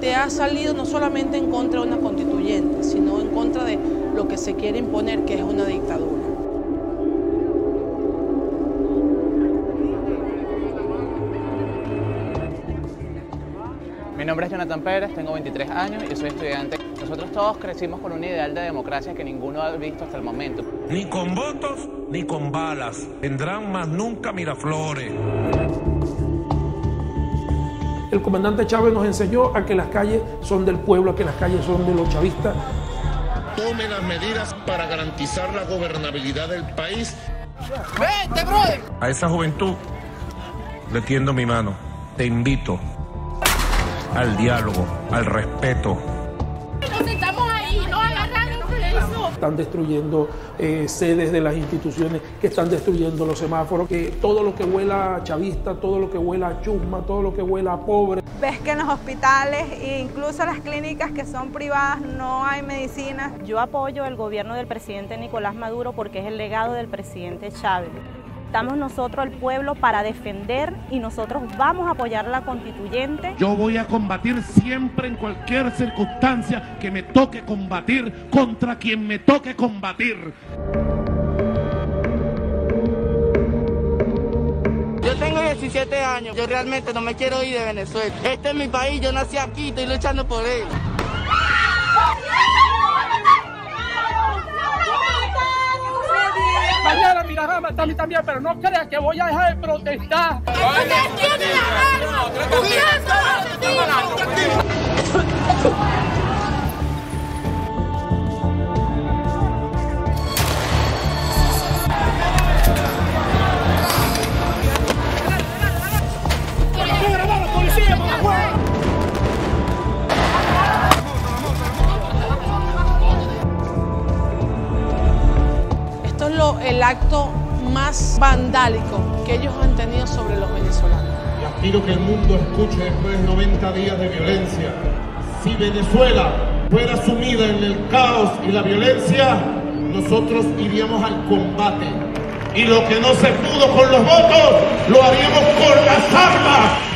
te ha salido no solamente en contra de una constituyente, sino en contra de lo que se quiere imponer, que es una dictadura. Mi nombre es Jonathan Pérez, tengo 23 años y soy estudiante. Nosotros todos crecimos con un ideal de democracia que ninguno ha visto hasta el momento. Ni con votos, ni con balas. Vendrán más nunca Miraflores. El comandante Chávez nos enseñó a que las calles son del pueblo, a que las calles son de los chavistas. Tome las medidas para garantizar la gobernabilidad del país. ¡Vete, brother! A esa juventud le tiendo mi mano. Te invito al diálogo, al respeto. Nos sentamos ahí, no agarrando por eso. Están destruyendo sedes de las instituciones, que están destruyendo los semáforos, que todo lo que huela a chavista, todo lo que huela a chusma, todo lo que huela a pobre. Ves que en los hospitales e incluso las clínicas que son privadas no hay medicinas. Yo apoyo el gobierno del presidente Nicolás Maduro porque es el legado del presidente Chávez. Estamos nosotros, el pueblo, para defender y nosotros vamos a apoyar a la constituyente. Yo voy a combatir siempre, en cualquier circunstancia que me toque combatir, contra quien me toque combatir. Yo tengo 17 años, yo realmente no me quiero ir de Venezuela. Este es mi país, yo nací aquí, estoy luchando por él. También, pero no creas que voy a dejar de protestar. Esto es el acto más vandálico que ellos han tenido sobre los venezolanos. Y aspiro que el mundo escuche después de 90 días de violencia. Si Venezuela fuera sumida en el caos y la violencia, nosotros iríamos al combate. Y lo que no se pudo con los votos, lo haríamos con las armas.